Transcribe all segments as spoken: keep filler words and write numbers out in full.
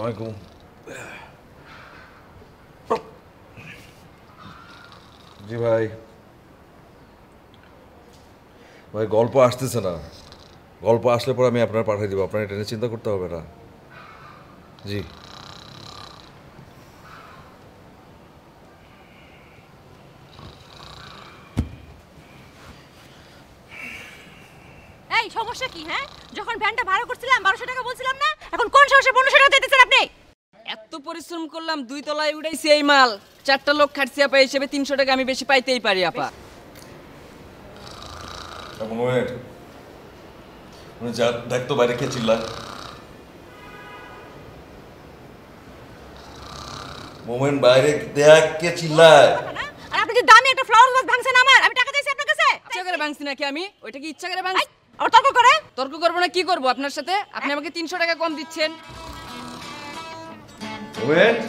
Michael. जी भाई भाई गल्प आसते ना गल्प आसले पर आमी आपनार पाठिये देब आपनार टेने चिंता करते होबे ना जी সমস্যা কি হ্যাঁ যখন ভ্যানটা ভাড়া করছিলাম বারোশো টাকা বলছিলাম না এখন কোন সমস্যা পনেরোশো টাকা দিতেছেন আপনি এত পরিশ্রম করলাম দুই তলায় উঠাইছি এই মাল চারটা লোক খাটছি আপা হিসেবে তিনশো টাকা আমি বেশি পাইতেই পারি আপা তখন ওয়েট উনি যা ডাক তো বাইরে কে চিল্লায় মোমেন্ট বাইরে দেখ কে চিল্লায় আর আপনি যে দামি একটা ফ্লাওয়ার ভাস ভাঙছেন আমার আমি টাকা দিয়েছি আপনার কাছে ইচ্ছা করে ভাঙছি নাকি আমি ওইটা কি ইচ্ছা করে ভাঙছি और तर्क करे तर्क करब ना कि करब आपनार साथे आपनि आमाके तीनशो टाका कम दिच्छेन वेट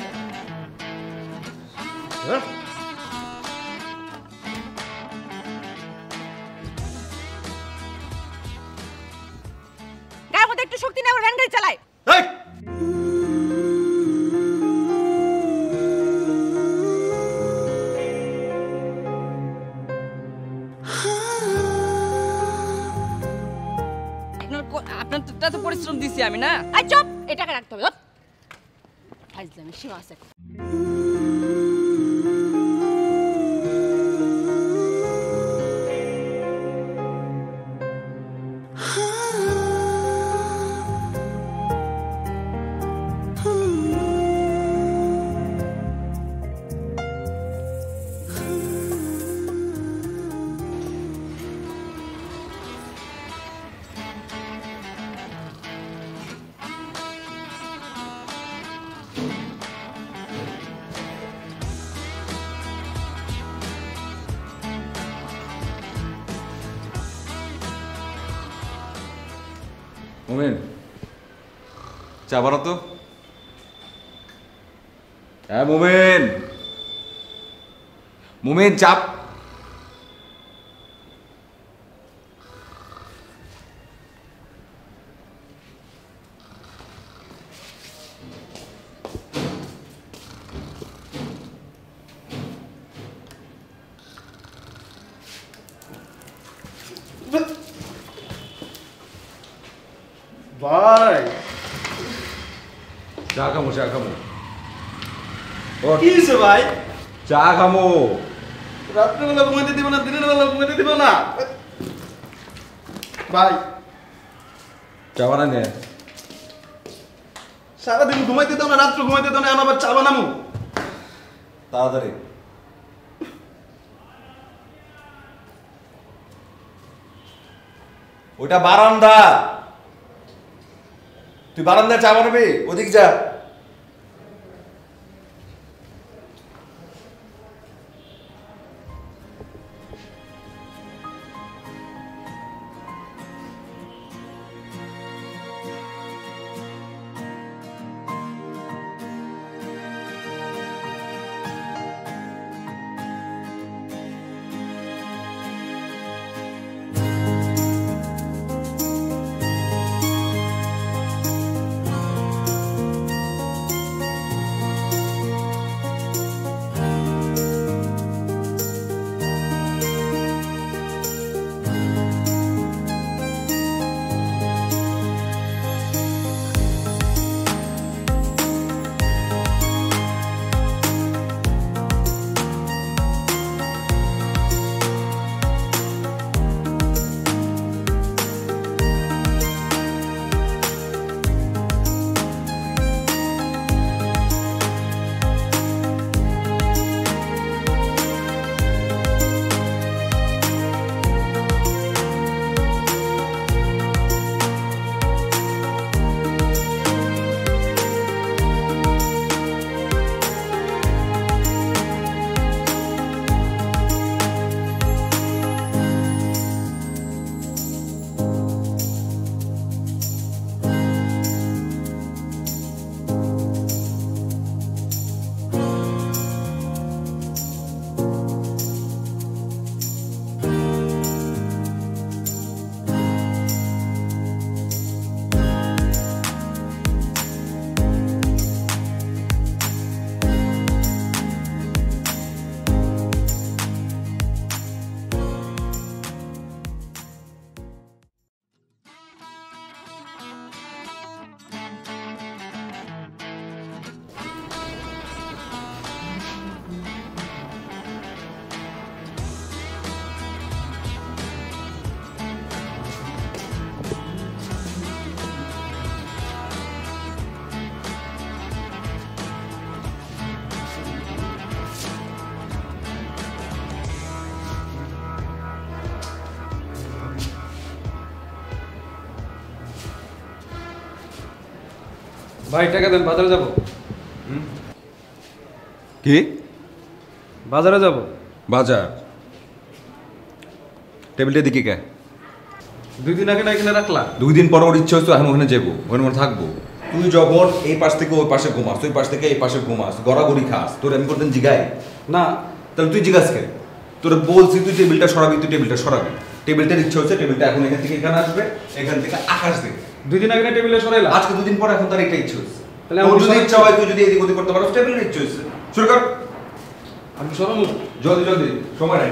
गार मধ্যে একটু শক্তি নেই আবার ভ্যান গাড়ি চালায় এই আপনারটা তো পরিশ্রম দিছি আমি না আই চুপ এটা কা রাখতে হবে আজ আমি সীমা আছে मोमेन चा बारा तो मोमेन मोमेन चाप भाई चा खामो चा खामो किसे भाई चा खामो रात्रि बेला घुमाते दिबो ना दिन बेला घुमाते दिबो ना भाई चा बनाने सारा दिन घुमाते दाओ ना रात्रि घुमाते दाओ ना आमार चा बनामु ताड़ाताड़ी ওটা বারান্দা तु बारान्दा चा बनाबी ओदिक जा ভাই টাকা দেন বাজারে যাব। কি বাজারে যাব? বাজার টেবিলে দিকে কে দুই দিন আগে না এখানে রাখলা, দুই দিন পর ওর ইচ্ছে হইতো এখন ওখানে যাবো, ওখানে ওখানে থাকবো। তুই যখন এই পাশ থেকে ওই পাশে ঘুমাস, ওই পাশ থেকে এই পাশে ঘুমাস, গড়াগড়ি খাস, তোর আমি করতেন জিগাই না, তাহলে তুই জিজ্ঞাস কর, তোর বলছি তুই টেবিলটা সরাবি, তুই টেবিলটা সরাবি। টেবিলটার ইচ্ছা হচ্ছে টেবিলটা এখন এখান থেকে এখানে আসবে, এখান থেকে আকাশ দেখবে। দুই দিন আগে টেবিলে সরাইলা, আজকে দুদিন পর এখন তার একটা ইচ্ছা হচ্ছে। তাহলে ওর যদি ইচ্ছা হয় তুই যদি এদিক ওদিক করতে পারো, টেবিলের ইচ্ছা হচ্ছে শুরু কর। আমি সরাম, জলদি জলদি, সময় নাই।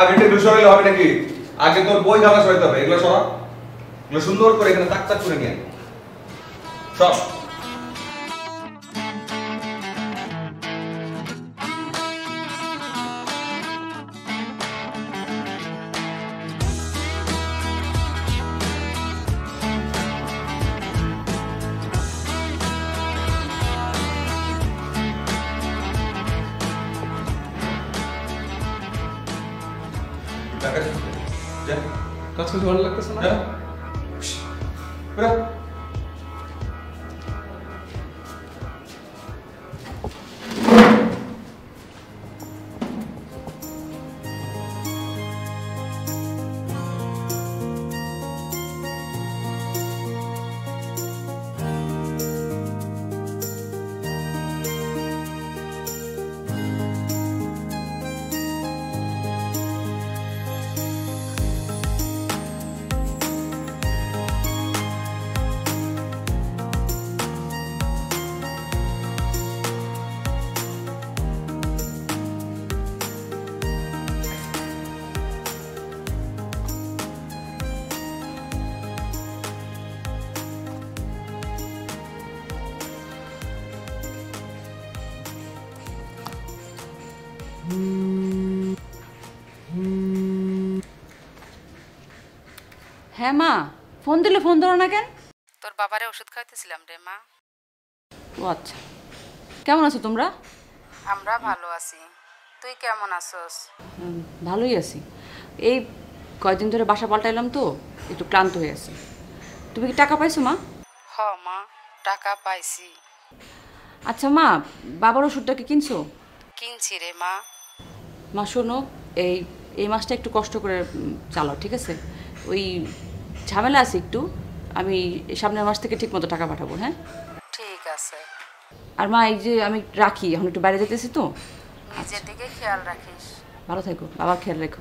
আগে টেবিল সরাইলে হবে নাকি? আগে তোর বই খানা সরাইতে হবে, এগুলো সরা, এগুলো সুন্দর করে এখানে তাক তাক করে নিয়ে সব। হ্যাঁ মা, ফোন দিলে ফোন ধরো না কেন? তোর বাবারে ওষুধ খাইতেছিলাম রে মা। ও আচ্ছা, কেমন আছো তোমরা? আমরা ভালো আছি, তুই কেমন আছোস? ভালোই আছি। এই কয়েকদিন ধরে বাসা পাল্টাইলাম তো একটু ক্লান্ত হয়ে আছি। তুমি কি টাকা পাইছো মা? হ মা, টাকা পাইছি। আচ্ছা মা, বাবার ওষুধটা কি কিনছো? কিনছি রে মা। মা শোনো, এই এই মাসটা একটু কষ্ট করে চালাও, ঠিক আছে? ওই ঝামেলা আছে একটু, আমি সামনের মাস থেকে ঠিক মতো টাকা পাঠাবো। হ্যাঁ ঠিক আছে। আর মা, এই যে আমি রাখি, এখন একটু বাইরে যেতেছি তো। নিজের দিকে খেয়াল রাখিস, ভালো থাকো, বাবার খেয়াল রেখো।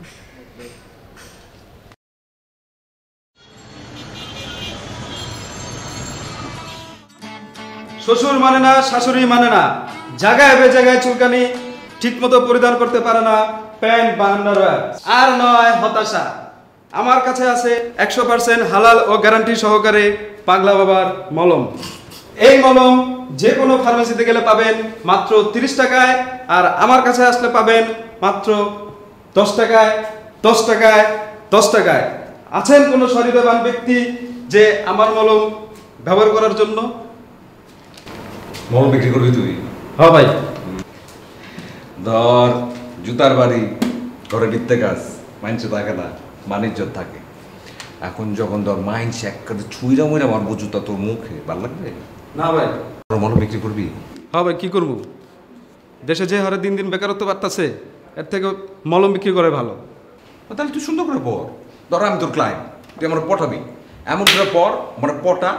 শ্বশুর মানে না, শাশুড়ি মানে না, জায়গায় বে জায়গায় চুলকানি, ঠিক মতো পরিধান করতে পারে না প্যান্ট বাহান্নরা, আর নয় হতাশা। আমার কাছে আছে একশো পার্সেন্ট হালাল ও গ্যারান্টি সহকারে পাগলা বাবার মলম। এই মলম যে কোনো ফার্মেসিতে গেলে পাবেন মাত্র তিরিশ টাকায়, আর আমার কাছে আসলে পাবেন মাত্র দশ টাকায়, দশ টাকায়, দশ টাকায়। আছেন কোনো শরীরবান ব্যক্তি যে আমার মলম ব্যবহার করার জন্য? মলম বিক্রি করবি তুই? হ্যাঁ ভাই। ধর জুতার বাড়ি, ঘরে বিত্তে কাজ, মাইন্স থাকে না, মানিজ্য থাকে। এখন যখন ধর মাইন্স একসাথে ছুঁড়া মইরা মারবো জুতা তোর মুখে, ভালো লাগবে না ভাই? মলম বিক্রি করবি? হ্যাঁ ভাই, কী করবো, দেশে যে হারে দিন দিন বেকারত্ব বাড়তেছে, এর থেকে মলম বিক্রি করে ভালো। তাহলে তুই সুন্দর করে পর, ধর আমি তোর ক্লায়েন্ট, তুই আমার পটাবি, এমন করে পর মানে পটা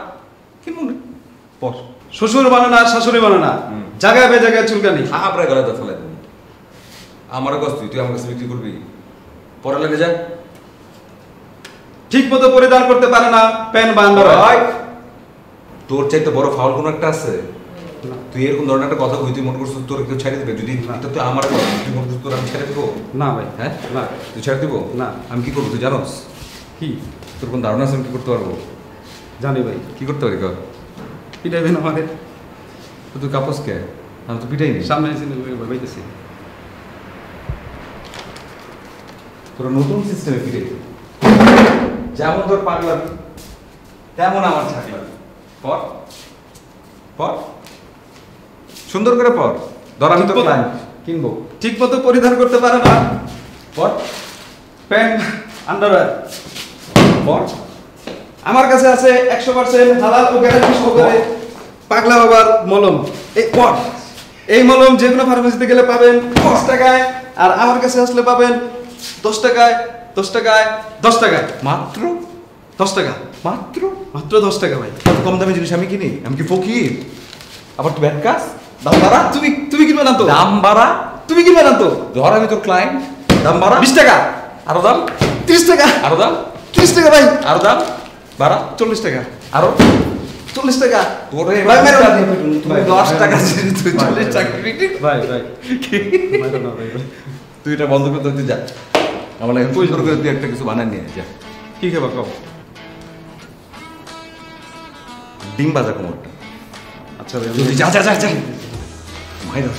কি মনে পর। শ্বশুর বানা না, শাশুড়ি বানা না, জায়গায় বে জায়গায় চুলকানি। আমরা গলায় তো ফেলে দেবো। আমার কাছ তুই তুই আমার কাছে বিক্রি করবি? পরে লাগে যায়, ঠিক মতো পরিধান করতে পারে না প্যান বান্দরা। তোর চাইতে বড় ফাউল কোন একটা আছে? তুই এরকম ধরনের একটা কথা কই তুই মন করছিস তোর কেউ ছেড়ে দেবে? যদি তুই আমার তুই মন করছিস তোর আমি ছেড়ে দেবো না ভাই। হ্যাঁ না, তুই ছেড়ে দেবো না। আমি কি করবো তুই জানোস? কি তোর কোন ধারণা আছে আমি কি করতে পারবো? জানি ভাই। কি করতে পারি? কর। পিটাইবে না আমাদের? তুই কাপস কে? আমি তো পিটাইনি, সামনে বাইতেছি। তোরা নতুন সিস্টেমে ফিরে, যেমন তোর পাগলাবি তেমন আমার ছাগলাবি। পর পর, সুন্দর করে পর, ধরা আমি তো ক্লায়েন্ট, কিনবো, ঠিক মতো পরিধান করতে পারে না পর প্যান্ট আন্ডারওয়্যার পর আমার কাছে আছে একশো পার্সেন্ট হালাল ও গ্যারান্টি সহকারে পাগলা বাবার মলম। এই পট এই মলম যে কোনো ফার্মেসিতে গেলে পাবেন পাঁচ টাকায়, আর আমার কাছে আসলে পাবেন দশ টাকায় দশ টাকায় দশ টাকায় মাত্র দশ টাকা মাত্র মাত্র দশ টাকা। ভাই কম দামি জিনিস আমি কিনি, আমি কি ফকির? আবার তুই ব্যাড কাজ, দাম বাড়া। তুমি তুমি কিনবে না তো? দাম বাড়া তুমি কিনবে না তো? ধর আমি তোর ক্লায়েন্ট, দাম বাড়া বিশ টাকা, আরো দাম ত্রিশ টাকা, আরো দাম ত্রিশ টাকা, ভাই আরো দাম বাড়া চল্লিশ টাকা, আরো চল্লিশ টাকা। তোরে দশ টাকা চল্লিশ টাকা ভাই ভাই তুই এটা বন্ধ করতে তুই যা, আমার পরিষ্কার করে তুই একটা কিছু বানায় নিয়ে যা। কি খাবা কম? ডিম বাজা কোমরটা। আচ্ছা ভাই তুই যা যা যা যা ভাই দাও।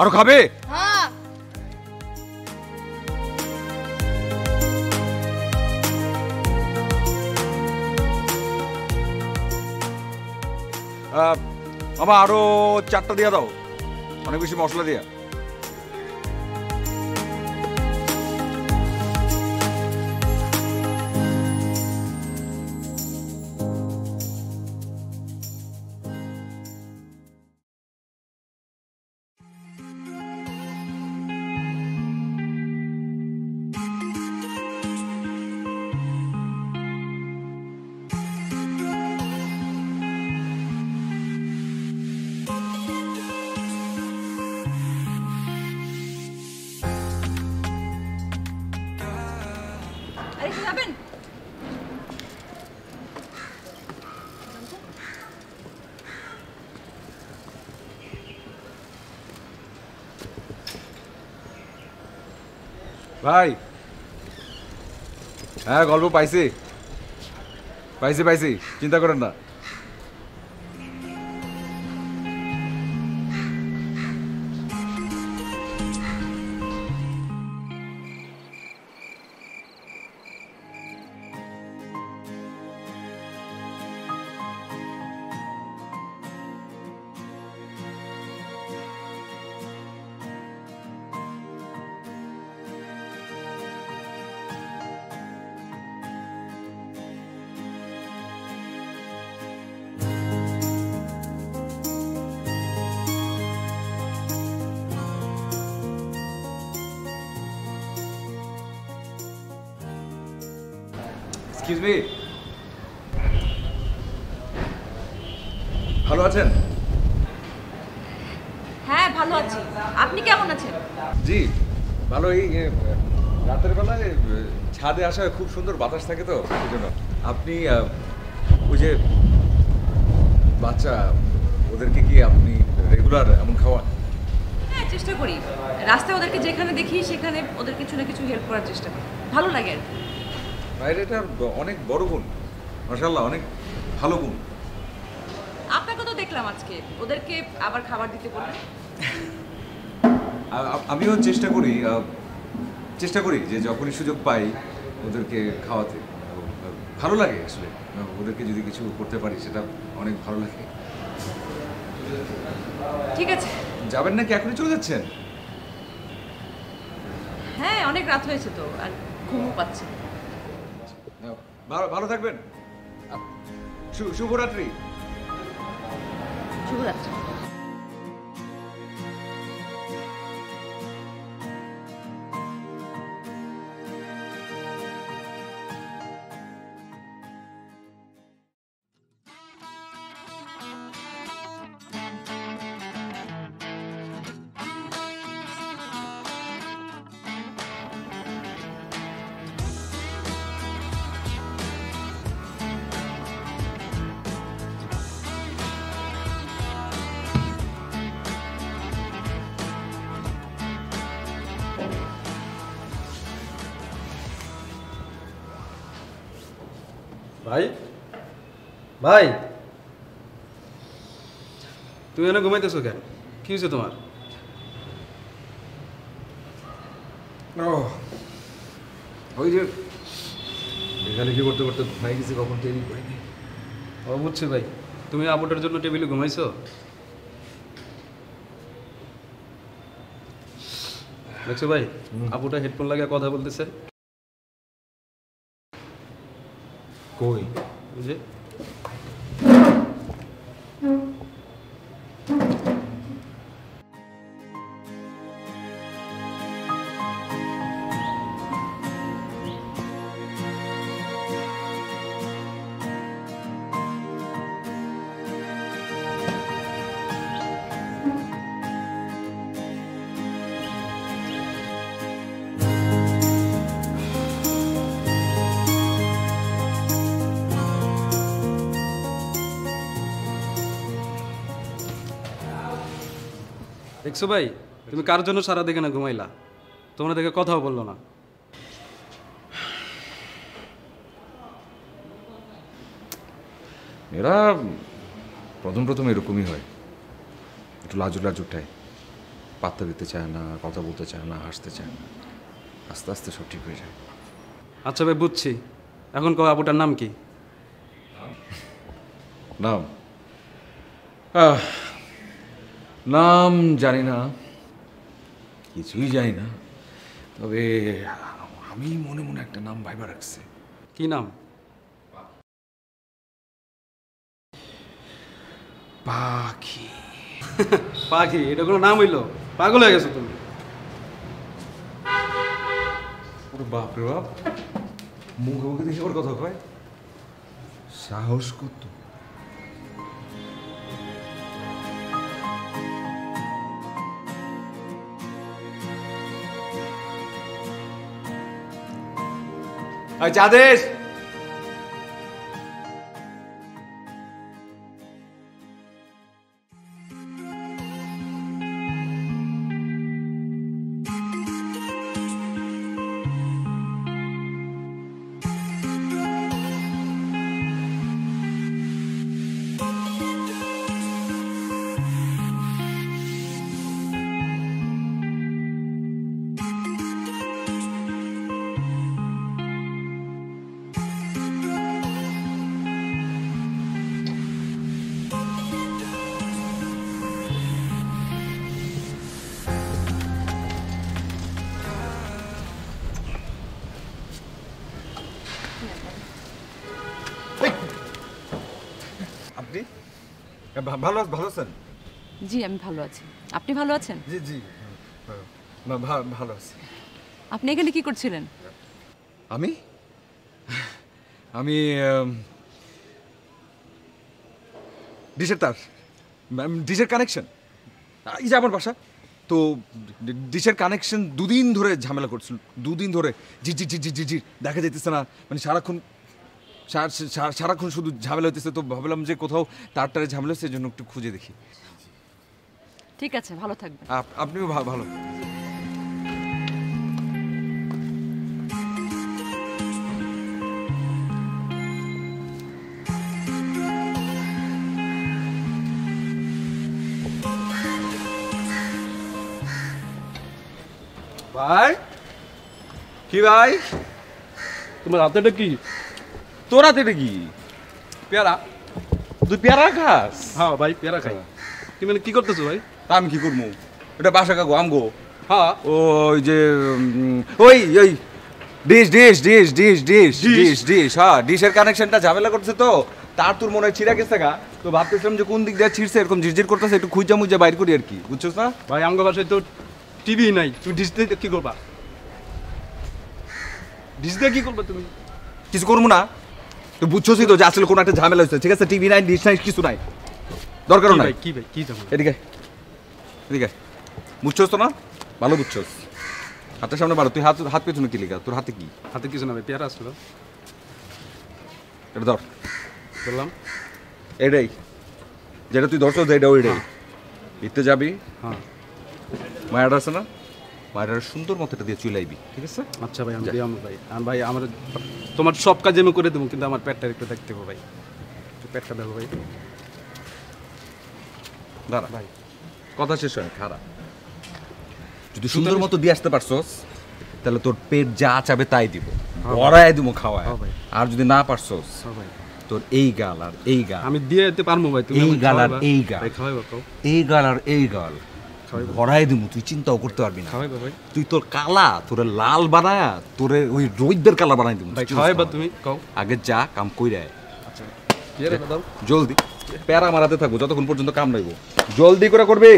আরো খাবে? হ্যাঁ। আমার আরো চারটা দিয়া দাও, অনেক বেশি মশলা দিয়া। ভাই হ্যাঁ গল্প পাইছি পাইছি পাইছি চিন্তা করেন না। ভালো আছেন? হ্যাঁ ভালো আছি, আপনি কেমন আছেন? জি ভালো। এই রাতের বেলায় ছাদে আসা, খুব সুন্দর বাতাস থাকে তো সেই জন্য। আপনি ওই যে বাচ্চা, ওদেরকে কি আপনি রেগুলার এমন খাওয়ান? হ্যাঁ চেষ্টা করি, রাস্তায় ওদেরকে যেখানে দেখি সেখানে ওদের কিছু না কিছু হেল্প করার চেষ্টা করি, ভালো লাগে আর কি। বাইরে এটা অনেক বড় গুণ, মাশাআল্লাহ অনেক ভালো গুণ। আপনাকে তো দেখলাম আজকে ওদেরকে আবার খাবার দিতে বললেন। আমিও চেষ্টা করি চেষ্টা করি যে যখনই সুযোগ পাই ওদেরকে খাওয়াতে। ভালো লাগে আসলে, ওদেরকে যদি কিছু করতে পারি সেটা অনেক ভালো লাগে। ঠিক আছে, যাবেন নাকি এখনই চলে যাচ্ছেন? হ্যাঁ অনেক রাত হয়েছে তো, আর ঘুমও পাচ্ছে। ভালো ভালো থাকবেন, শুভরাত্রি। শুভরাত্রি। भाई भाई तू एने घुमाते सो क्या क्यों से तुम्हार কি করতে করতে ঘুমাই গেছি কখন টেবিল পাইনি। ও বুঝছি ভাই তুমি আপুটার জন্য টেবিলে ঘুমাইছো। দেখছো ভাই আপুটা হেডফোন লাগিয়ে কথা বলতেছে। কই বুঝে দেখছো ভাই তুমি কার জন্য সারা দেখে না ঘুমাইলা তোমরা দেখে কথাও বললো না। এরা প্রথম প্রথম এরকমই হয় একটু লাজুক লাজুক ঠায় পাত্তা দিতে চায় না কথা বলতে চায় না হাসতে চায় না আস্তে আস্তে সব ঠিক হয়ে যায়। আচ্ছা ভাই বুঝছি এখন কও আপুটার নাম কি? নাম আহ নাম জানি না কিছুই জানি না তবে আমি মনে মনে একটা নাম ভাইবা রাখছি। কি নাম? পাখি। পাখি এটা কোনো নাম হইলো? পাগল হয়ে গেছো তুমি। ওর বাপ রে বাপ মুখে মুখে দেখে ওর কথা কয় সাহস কত। अच्छा आदेश ভালো ভালো আছেন? জি আমি ভালো আছি। আপনি ভালো আছেন? জি জি ভালো আছি। আপনি এখানে কি করছিলেন? আমি আমি ডিশের তার ডিশের কানেকশন এই যে আমার বাসা তো ডিশের কানেকশন দুদিন ধরে ঝামেলা করছিল দুদিন ধরে জি জি জি জি জি দেখা যাইতেছে না মানে সারাক্ষণ সারাক্ষণ শুধু ঝামেলা হইতেছে তো ভাবলাম যে কোথাও তার টারে ঝামেলা হচ্ছে এজন্য একটু খুঁজে দেখি। ঠিক আছে ভালো থাকবেন। আপনিও ভালো। ভাই কি ভাই তোমার হাতেটা কি? তোরা তেটা কি পেয়ারা? তুই পেয়ারা খাস? হ্যাঁ ভাই পেয়ারা খাই। তুমি কি করতেছো ভাই? আমি কি করবো এটা বাসা কাকু আমগো। হ্যাঁ ওই যে ওই ওই dish dish dish dish dish dish dish হ্যাঁ ডিশের কানেকশনটা ঝামেলা করছে তো তার তোর মনে হয় ছিঁড়া গেছে গা তো ভাবতেছিলাম যে কোন দিক দিয়ে ছিঁড়ছে এরকম ঝিরঝির করতেছে একটু খুঁজা মুজা বাইর করি আর কি বুঝছোস না। ভাই আমগো বাসায় তো টিভি নাই তুমি ডিশ দিয়ে কি করবা? ডিশ দিয়ে কি করবা তুমি? কিছু করবো না তো বুঝছোই তো যে আসলে কোনো একটা ঝামেলা হচ্ছে ঠিক আছে টিভি নাই ডিশ নাই কিছু নাই দরকারও নাই। কি ভাই কি ঝামেলা? এদিকে এদিকে বুঝছোস তো না ভালো বুঝছোস হাতের সামনে বাড়ো তুই হাত হাত পেছনে কি লিখা তোর হাতে কি? হাতে কিছু না ভাই পেয়ারা আসলো এটা ধর বললাম এটাই যেটা তুই ধরছো যে এটা ওইটাই লিখতে যাবি। হ্যাঁ মায়াটা আছে না পায়রার সুন্দর মত এটা দিয়ে চুলাইবি ঠিক আছে। আচ্ছা ভাই আমি দিয়াম ভাই আর ভাই আমার তোমার সব কাজ আমি করে দেব কিন্তু আমার পেটটা একটু দেখতে হবে ভাই। তো পেটটা দেখো ভাই দাঁড়া ভাই কথা শেষ হয় খারাপ যদি সুন্দর মত দিয়ে আসতে পারছস তাহলে তোর পেট যা চাবে তাই দিব বড়ায় দিব খাওয়ায় আর যদি না পারছস ভাই তোর এই গাল আর এই গাল আমি দিয়ে দিতে পারমু ভাই তুমি এই গাল আর এই গাল ভাই খাওয়াই বাবা এই গাল আর এই গাল ভরাই দিমু তুই চিন্তাও করতে পারবি না খাওয়াই বাবা তুই তোর কালা তোর লাল বানায়া তোর ওই রোহিতদের কালা বানাই দিমু ভাই খাওয়াই বাবা তুমি কও আগে যা কাম কইরা আচ্ছা দিয়ে রে দাও জলদি প্যারা মারাতে থাকো যতক্ষণ পর্যন্ত কাম নাইবো জলদি করে করবে।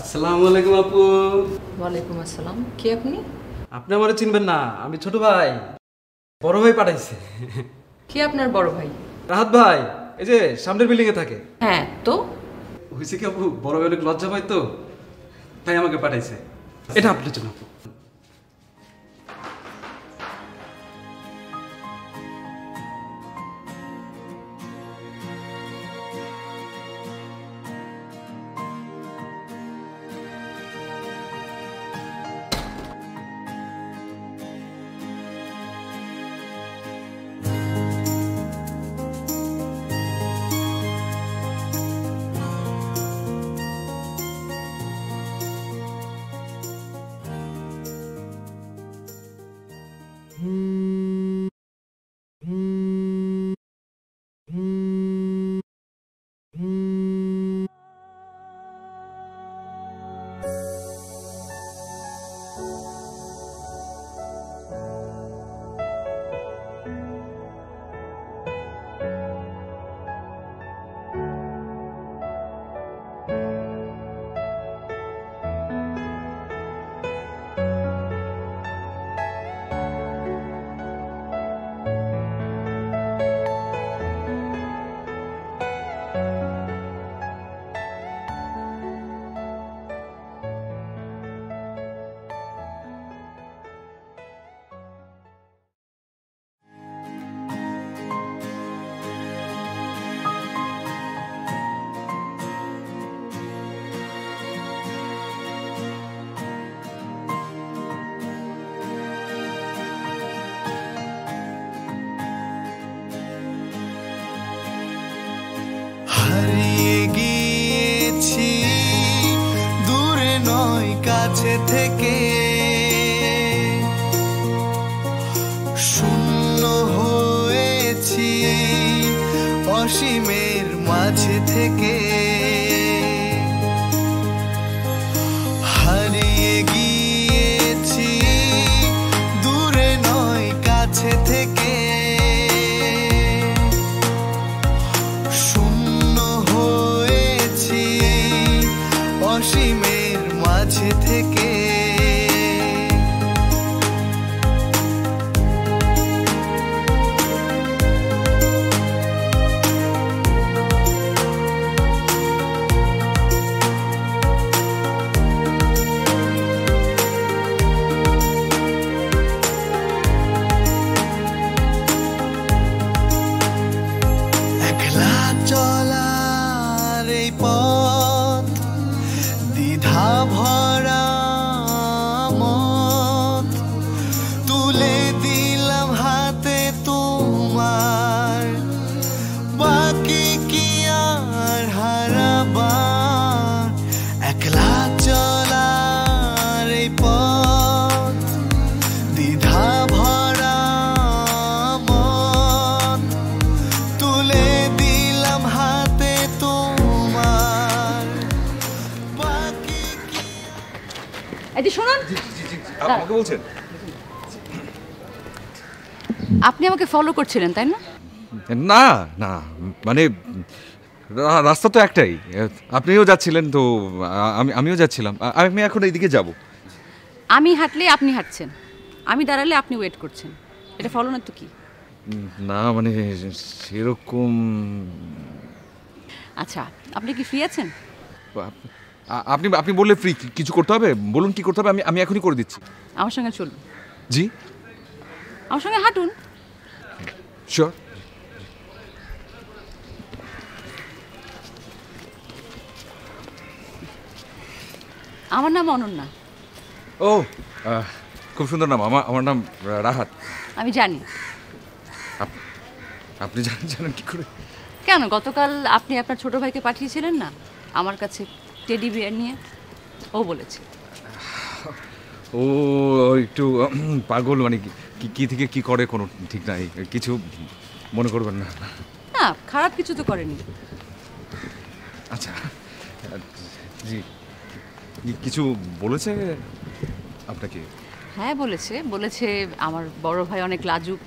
আসসালামুয়ালাইকুম আপু। ওয়ালাইকুম আসসালাম। কে আপনি? আপনি আমারে চিনবেন না, আমি ছোট ভাই, বড় ভাই পাঠাইছে। কে আপনার বড় ভাই? রাহাত ভাই, এই যে সামনের বিল্ডিং এ থাকে। হ্যাঁ, তো হইছে কি আপু, বড় ভাই অনেক লজ্জা পায় তো, তাই আমাকে পাঠাইছে। এটা আপনার জন্য আপু। অসীমের মাঝে থেকে হারিয়ে গিয়েছি দূরে নয় কাছে থেকে শূন্য হয়েছি অসীমের মাঝে থেকে এই যে শুনুন। জি জি জি আমাকে বলছেন, আপনি আমাকে ফলো করছিলেন তাই না? না না মানে রাস্তা তো একটাই, আপনিও যাচ্ছিলেন তো আমি আমিও যাচ্ছিলাম। আমি এখন এইদিকে যাব। আমি হাঁটলে আপনি হাঁটছেন, আমি দাঁড়ালে আপনি ওয়েট করছেন, এটা ফলো না তো কি? না মানে সেরকম। আচ্ছা আপনি কি ফ্রি আছেন? আপনি আপনি বললে ফ্রি, কিছু করতে হবে? বলুন কি করতে হবে, আমি আমি এখনই করে দিচ্ছি। আমার সঙ্গে চলুন। জি আমার সঙ্গে হাঁটুন। শিওর। আমার নাম অনন্যা। ও খুব সুন্দর নাম। আমার আমার নাম রাহাত। আমি জানি। আপনি জানেন? জানেন কি করে? কেন গতকাল আপনি আপনার ছোট ভাইকে পাঠিয়েছিলেন না আমার কাছে টেডি বিয়ার নিয়ে, ও বলেছে। ও একটু পাগল, মানে কি থেকে কি করে কোনো ঠিক নাই, কিছু মনে করবেন না। না খারাপ কিছু তো করেনি। আচ্ছা জি কিছু বলেছে আপনাকে? হ্যাঁ বলেছে, বলেছে আমার বড় ভাই অনেক লাজুক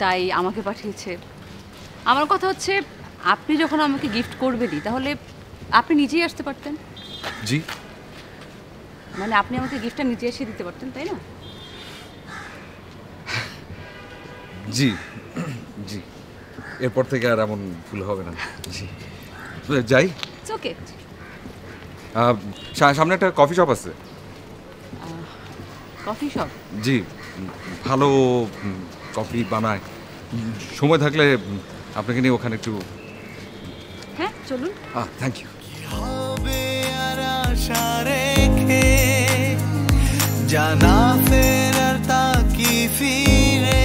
তাই আমাকে পাঠিয়েছে। আমার কথা হচ্ছে আপনি যখন আমাকে গিফট করবেনই তাহলে আপনি নিজেই আসতে পারতেন। জি মানে আপনি আমাকে গিফটটা নিজে এসে দিতে পারতেন তাই না? জি জি এরপর থেকে আর এমন ভুল হবে না। জি যাই। ওকে সামনে একটা কফি শপ আছে। Coffee shop? জি ভালো কফি বানায়, সময় থাকলে আপনাকে নিয়ে ওখানে একটু। হ্যাঁ চলুন। হ্যাঁ থ্যাংক ইউ। জানা ফেরার তাকি ফিরে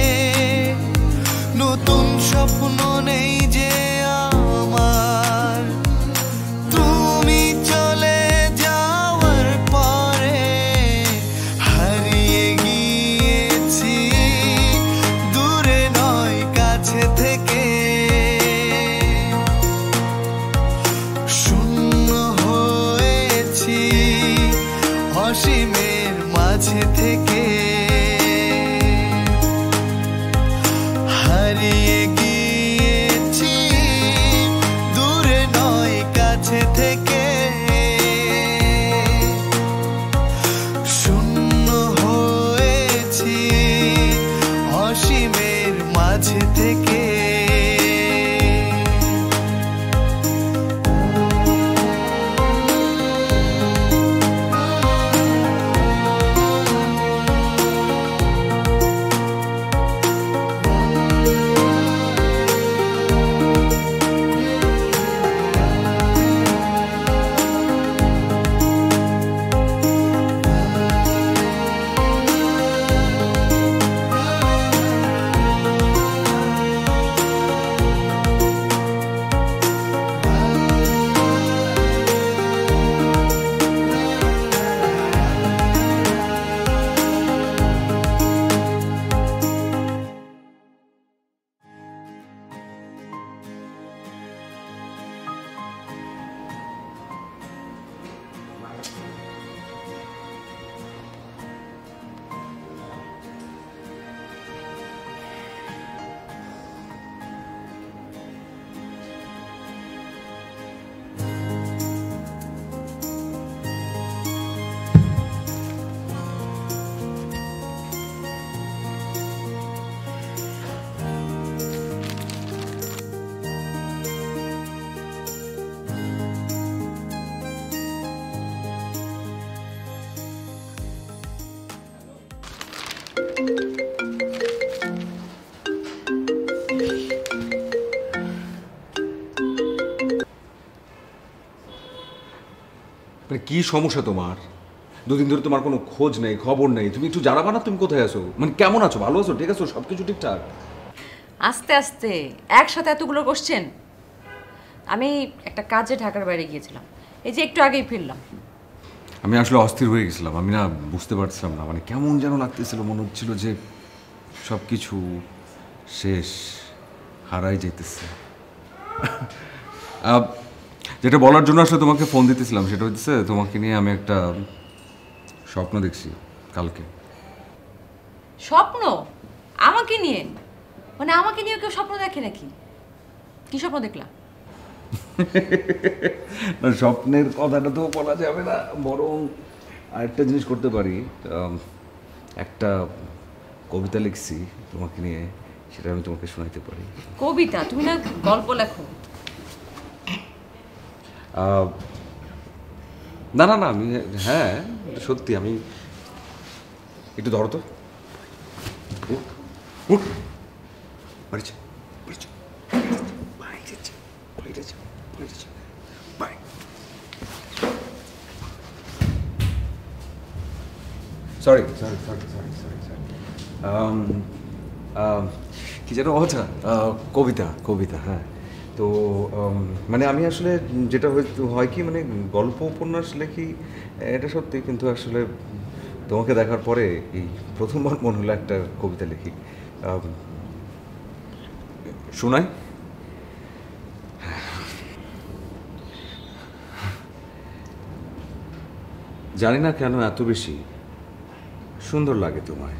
নতুন স্বপ্ন নেই যে আমার, তুমি চলে যাওয়ার পরে হারিয়ে গিয়েছি, দূরে নয় কাছে থেকে শূন্য হয়েছি অসীমে থেকে হারিয়ে গিয়েছি, দূরে নয় কাছে থেকে শূন্য হয়েছি অসীমের মাঝে থেকে। কি সমস্যা তোমার? দুদিন ধরে তোমার কোনো খোঁজ নেই, খবর নেই, তুমি একটু জানাবা না তুমি কোথায় আছো, মানে কেমন আছো, ভালো আছো, ঠিক আছো, সবকিছু ঠিকঠাক? আস্তে আস্তে একসাথে এতগুলো কোশ্চেন। আমি একটা কাজে ঢাকার বাইরে গিয়েছিলাম, এই যে একটু আগেই ফিরলাম। আমি আসলে অস্থির হয়ে গেছিলাম, আমি না বুঝতে পারছিলাম না, মানে কেমন যেন লাগতেছিল, মনে হচ্ছিল যে সব কিছু শেষ, হারাই যেতেছে। যেটা বলার জন্য আসলে তোমাকে ফোন দিতেছিলাম সেটা হচ্ছে তোমাকে নিয়ে আমি একটা স্বপ্ন দেখছি কালকে। স্বপ্ন আমাকে নিয়ে? মানে আমাকে নিয়ে কেউ স্বপ্ন দেখে নাকি? কি স্বপ্ন দেখলা? না স্বপ্নের কথাটা তো বলা যাবে না, বরং আরেকটা জিনিস করতে পারি। একটা কবিতা লিখছি তোমাকে নিয়ে, সেটা আমি তোমাকে শোনাতে পারি। কবিতা? তুমি না গল্প লেখো। না না না আমি, হ্যাঁ সত্যি আমি। একটু ধরো তো। Sorry sorry sorry sorry sorry sorry কি যেন, আচ্ছা কবিতা। কবিতা হ্যাঁ। তো মানে আমি আসলে যেটা হয় কি, মানে গল্প উপন্যাস লেখি এটা সত্যি, কিন্তু আসলে তোমাকে দেখার পরে এই প্রথমবার মনে হলো একটা কবিতা লিখি। শোনাই? জানি না কেন এত বেশি সুন্দর লাগে তোমায়।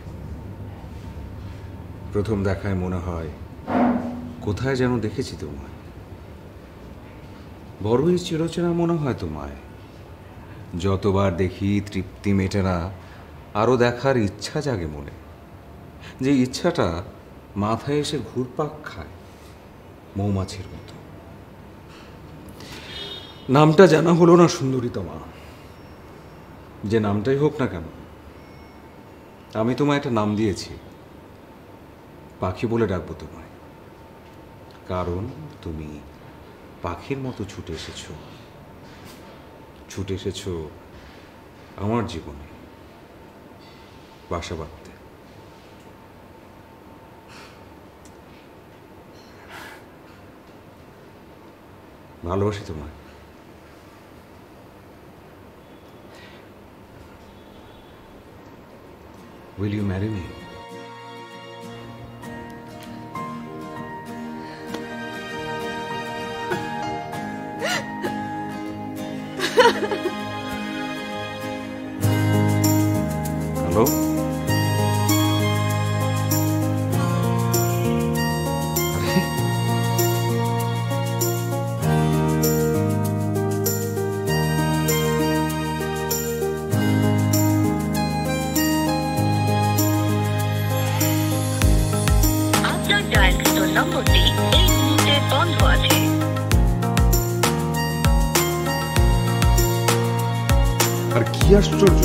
প্রথম দেখায় মনে হয় কোথায় যেন দেখেছি তোমায়, বড়ই চিরচেনা মনে হয় তোমায়। যতবার দেখি তৃপ্তি মেটে না, আরও দেখার ইচ্ছা জাগে মনে। যে ইচ্ছাটা মাথায় এসে ঘুরপাক খায় মৌমাছির মতো। নামটা জানা হলো না সুন্দরী তোমা, যে নামটাই হোক না কেন আমি তোমায় একটা নাম দিয়েছি, পাখি বলে ডাকবো তোমায়। কারণ তুমি পাখির মতো ছুটে এসেছো, ছুটে এসেছো আমার জীবনে বাসা বাঁধতে। ভালোবাসি তোমায়। Will you marry me? Hello? আর কি আশ্চর্য,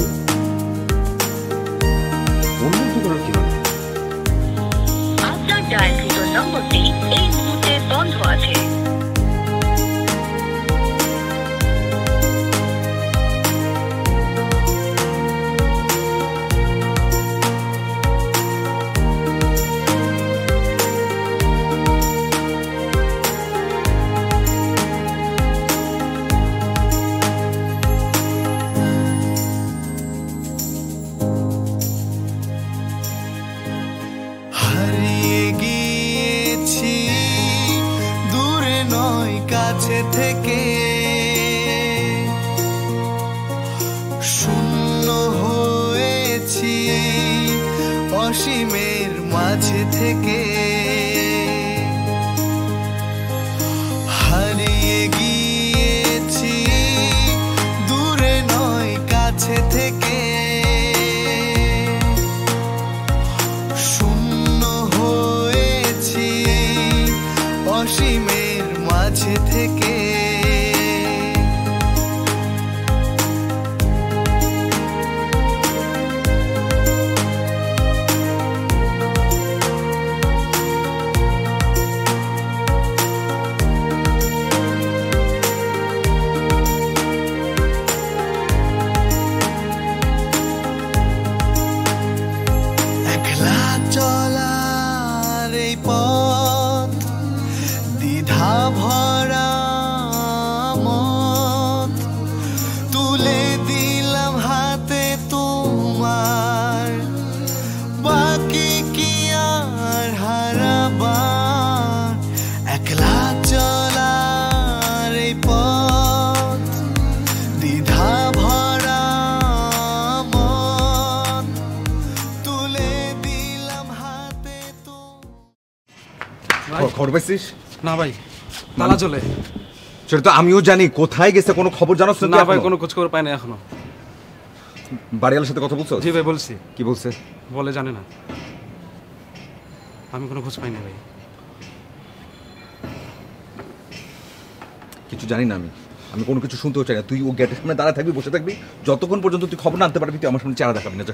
শূন্য হয়েছি অসীমের মাঝে থেকে। হারিয়ে গিয়েছি দূরে নয় কাছে থেকে, শূন্য হয়েছি অসীমের মাঝে থেকে। খবর পাইছিস? না ভাই তালা চলে। সেটা তো আমিও জানি, কোথায় গেছে কোনো খবর জানোস না? না ভাই কোনো খোঁজ খবর পাই না এখনো। বাড়িওয়ালার সাথে কথা বলছো? জি ভাই বলছি। কি বলছে? বলে জানে না, আমি কোনো খোঁজ পাই না ভাই, কিছু জানি না আমি, আমি কোনো কিছু শুনতেও চাই না। তুই ও গেটের সামনে দাঁড়া থাকবি, বসে থাকবি, যতক্ষণ পর্যন্ত তুই খবর না আনতে পারবি। তুই আমার সামনে চেহারা দেখাবি না। যা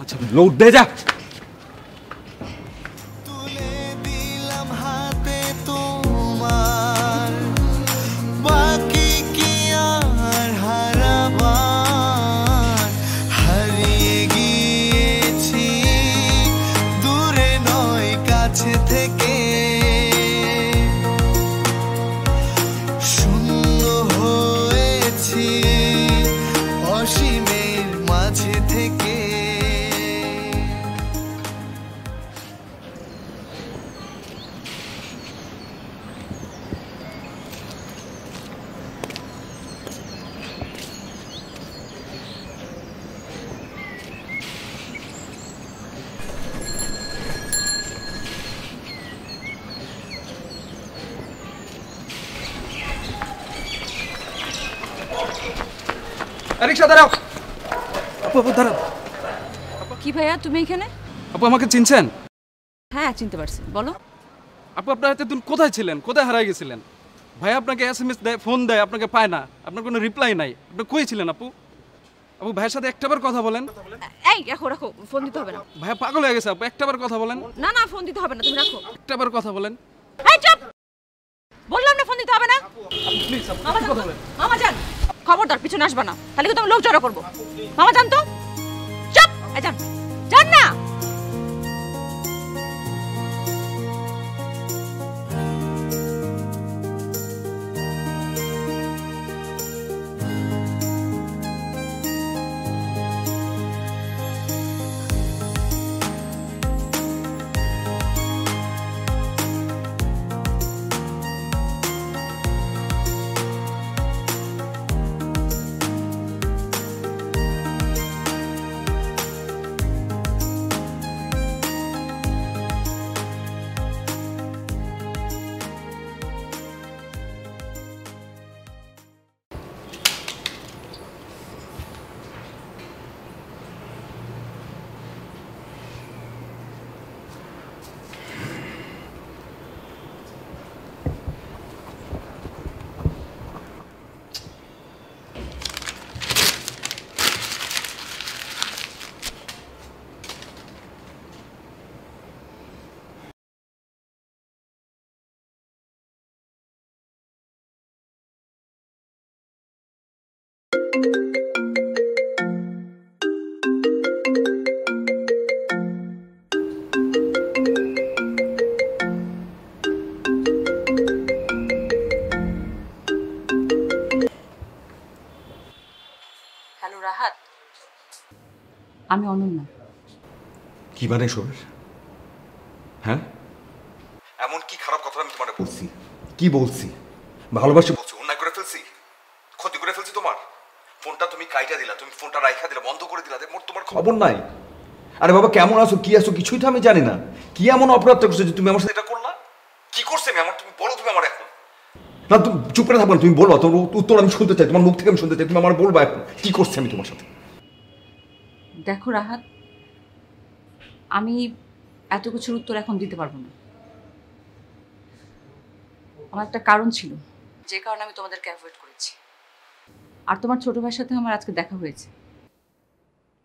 আচ্ছা লোড দে যা। রিকশা দাঁড়াও। আপু আপু দাঁড়াও। কি ভাইয়া তুমি এখানে? আপু আমাকে চিনছেন? হ্যাঁ চিনতে পারছি, বলো। আপু আপনার হাতে তুমি কোথায় ছিলেন, কোথায় হারিয়ে গেছিলেন? ভাই আপনাকে এসএমএস দেয়, ফোন দেয়, আপনাকে পায় না, আপনার কোনো রিপ্লাই নাই, আপনি কই ছিলেন আপু? আপু ভাইয়ের সাথে একটাবার কথা বলেন। এই রাখো রাখো, ফোন দিতে হবে না। ভাইয়া পাগল হয়ে গেছে আপু, একটাবার কথা বলেন। না না ফোন দিতে হবে না, তুমি রাখো। একটাবার কথা বলেন। এই চুপ, বললাম না ফোন দিতে হবে না। আপু প্লিজ আপু কথা বলেন। মামা জান খবরদার পিছনে আসবা না, তাহলে কিন্তু আমি লোক জড়ো করবো। মামা জান তো চুপ, জান জান না। আমি অনন্যা। কি মানে সবের? হ্যাঁ এমন কি খারাপ কথা আমি তোমাকে বলছি? কি বলছি? ভালোবাসি বলছি, অন্যায় করে ফেলছি, ক্ষতি করে ফেলছি তোমার। ফোনটা তুমি কাইটা দিলা, তুমি ফোনটা রাইখা দিলা, বন্ধ করে দিলা, তোমার খবর নাই। আরে বাবা কেমন আছো, কি আছো, কিছুই তো আমি জানি না। কি এমন অপরাধটা করছো যে তুমি আমার সাথে এটা করলা? কি করছে আমি আমার, তুমি বলো। তুমি আমার এখন না তুমি চুপ করে থাকো, তুমি বলো। তোমার উত্তর আমি শুনতে চাই, তোমার মুখ থেকে আমি শুনতে চাই। তুমি আমার বলবা এখন কি করছি আমি তোমার সাথে। দেখো রাহাত, আমি এত কিছুর উত্তর এখন দিতে পারবো না। আমার একটা কারণ ছিল, যে কারণে আমি তোমাদেরকে অ্যাভয়েড করেছি। আর তোমার ছোট ভাইয়ের সাথে আমার আজকে দেখা হয়েছে।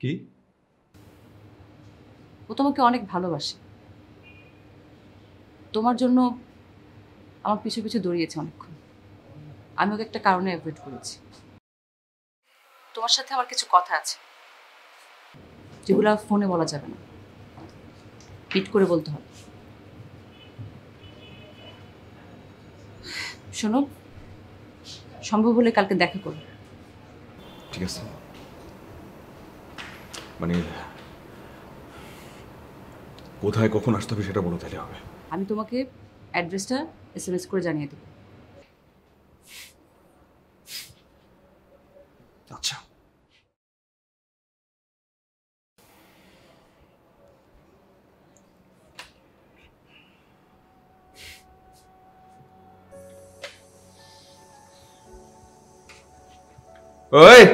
কি? ও তোমাকে অনেক ভালোবাসে, তোমার জন্য আমার পিছু পিছু দৌড়িয়েছে অনেকক্ষণ। আমি ওকে একটা কারণে অ্যাভয়েড করেছি। তোমার সাথে আমার কিছু কথা আছে, যেগুলো ফোনে বলা যাবে না, পিট করে বলতে হবে। শোনো, সম্ভব হলে কালকে দেখা করো। ঠিক আছে? মানে কোথায় কখন আসতে হবে সেটা বলো, তাহলে হবে। আমি তোমাকে অ্যাড্রেসটা এসএমএস করে জানিয়ে দেব। আচ্ছা ओए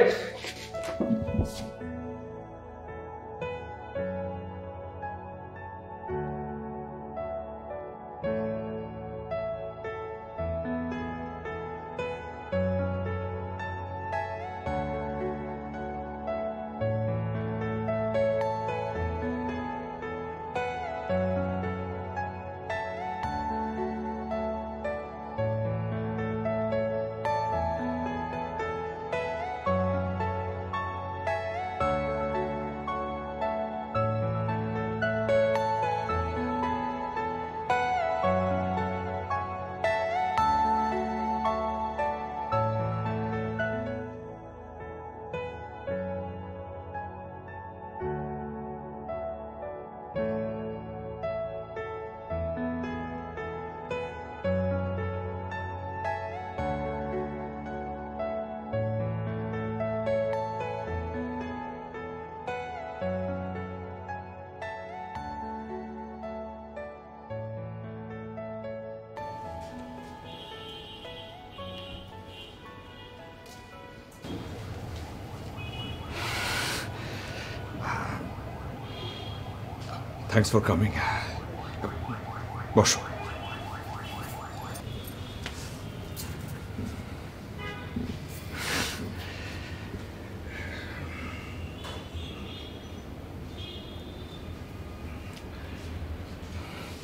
Thanks for coming. Bosh.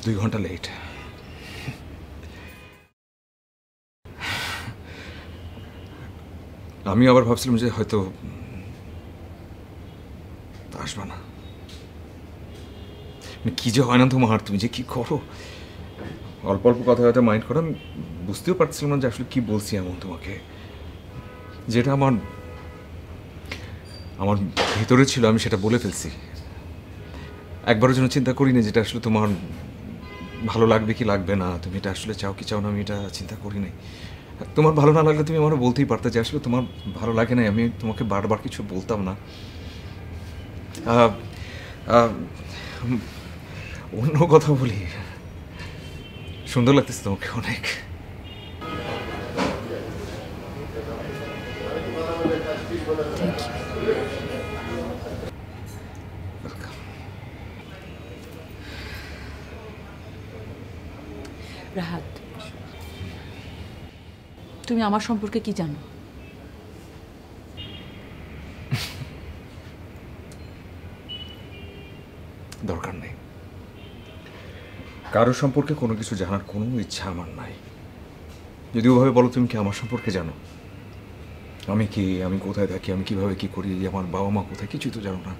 Do you want a late? আমি আবার ভাবছিলাম যে হয়তো আসবা না। কি যে হয় না তোমার, তুমি যে কি করো। অল্প অল্প কথা কথা মাইন্ড করো, আমি বুঝতেও পারছিলাম না যে আসলে কি বলছি এমন তোমাকে, যেটা আমার আমার ভিতরে ছিল আমি সেটা বলে ফেলছি। একবারও যেন চিন্তা করি না যেটা আসলে তোমার ভালো লাগবে কি লাগবে না, তুমি এটা আসলে চাও কি চাও না আমি এটা চিন্তা করি নাই। তোমার ভালো না লাগলে তুমি আমার বলতেই পারতে যে আসলে তোমার ভালো লাগে না, আমি তোমাকে বারবার কিছু বলতাম না। অন্য কথা বলি, সুন্দর লাগতেছে তোমাকে অনেক। রাহাত, তুমি আমার সম্পর্কে কি জানো? দরকার নেই কারো সম্পর্কে কোনো কিছু জানার কোনো ইচ্ছা আমার নাই। যদি ওভাবে বলো তুমি কি আমার সম্পর্কে জানো, আমি কি, আমি কোথায় থাকি, আমি কিভাবে কি করি, আমার বাবা মা কোথায়, কিছুই তো জানো না।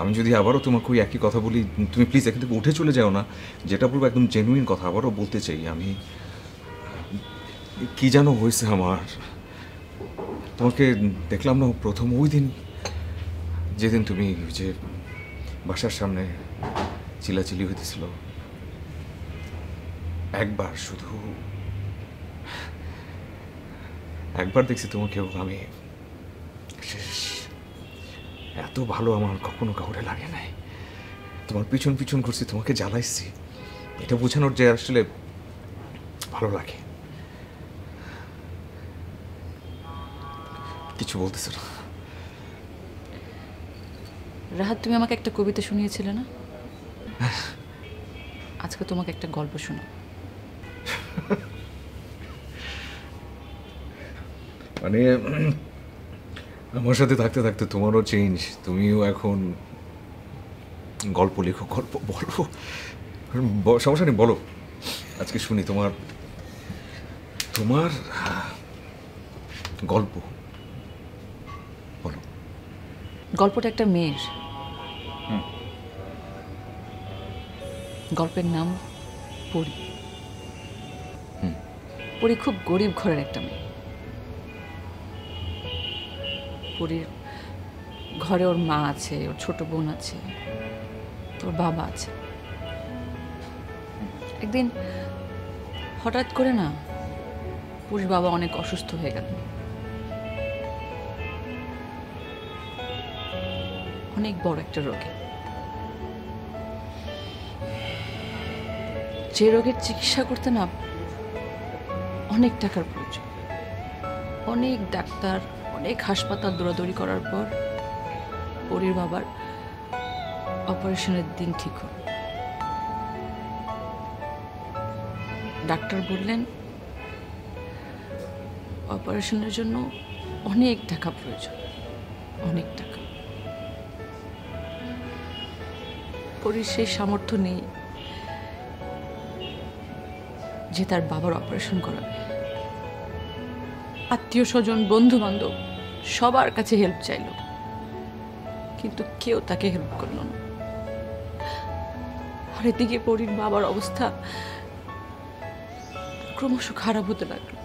আমি যদি আবারও তোমাকে ওই একই কথা বলি, তুমি প্লিজ এখান থেকে উঠে চলে যাও না। যেটা বলবো একদম জেনুইন কথা, আবারও বলতে চাই আমি কি জানো হয়েছে আমার। তোমাকে দেখলাম না প্রথম ওই দিন, যেদিন তুমি যে বাসার সামনে চিলাচিলি হইতেছিল, একবার শুধু একবার দেখছি তোমাকে। আমি এত ভালো আমার কখনো কাউরে লাগে নাই, তোমার পিছন পিছন করছি, তোমাকে জ্বালাইছি, এটা বোঝানোর যে আসলে ভালো লাগে। কিছু বলতেছিল রাহাত, তুমি আমাকে একটা কবিতা শুনিয়েছিলে না, আজকে তোমাকে একটা গল্প শোনা। মানে আমার সাথে থাকতে থাকতে তোমারও চেঞ্জ, তুমিও এখন গল্প লেখো, গল্প বলো, সমস্যা নেই বলো, আজকে শুনি তোমার তোমার গল্প বলো। গল্পটা একটা মেয়ের, গল্পের নাম পরী। পরী খুব গরিব ঘরের একটা মেয়ে। পরীর ঘরে ওর মা আছে, ওর ছোট বোন আছে, ওর বাবা আছে। একদিন হঠাৎ করে না পরীর বাবা অনেক অসুস্থ হয়ে গেল, অনেক বড় একটা রোগে, যে রোগের চিকিৎসা করতে না অনেক টাকার প্রয়োজন। अनेक डाक्तार अनेक हासपाताल दौड़ादौड़ी करार पर परीर बाबार अपरेशनेर दिन ठीक हलो। डाक्टर बोलें अपरेशनेर जोन्नो अनेक टाका प्रयोजन, अनेक टाका परीर सेई सामर्थ्य नेई जे तार बाबार अपरेशन कराबे। आत्मीय स्वजन बंधु बान्धव सबार काछे हेल्प चाइलो किन्तु केउ ताके हेल्प करलो ना। और एदिके परीर बाबार अवस्था क्रमश खराब होते लागलो।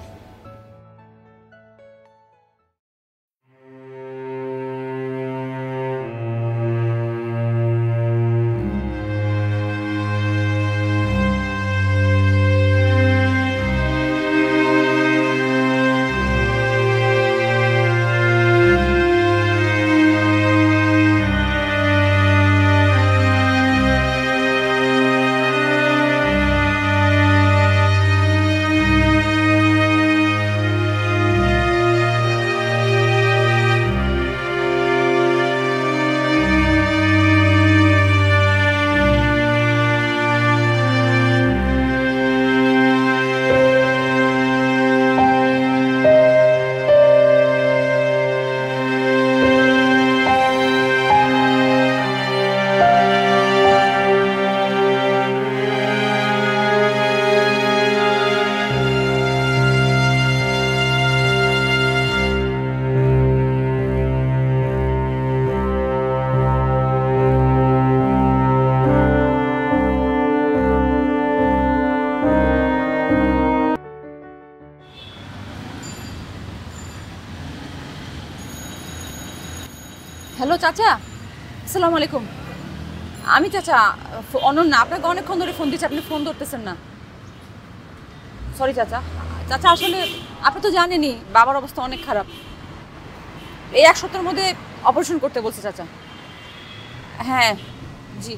हेलो चाचा, अस्सलामु आलैकुम। आमी चाचा अनन्या, आपनाके अनेकक्षण धरे फोन दिच्छी, आपनि फोन धरतेछेन ना। सरि चाचा। चाचा आसले आपनि तो जानेनई बाबार अवस्था अनेक खाराप, एई एक सप्ताहेर मध्ये अपारेशन करते बोलछे चाचा। हाँ जी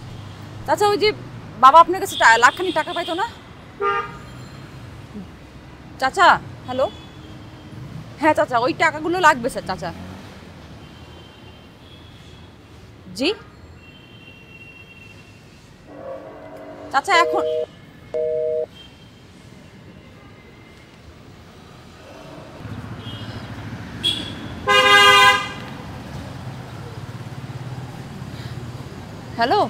चाचा, ओई जे बाबा आपनार काछे लाखखानिक टाका पाइतो ना चाचा? हेलो। हाँ चाचा, ओई टाकागुलो लागबे सर चाचा। जी चाचा, एखन हेलो।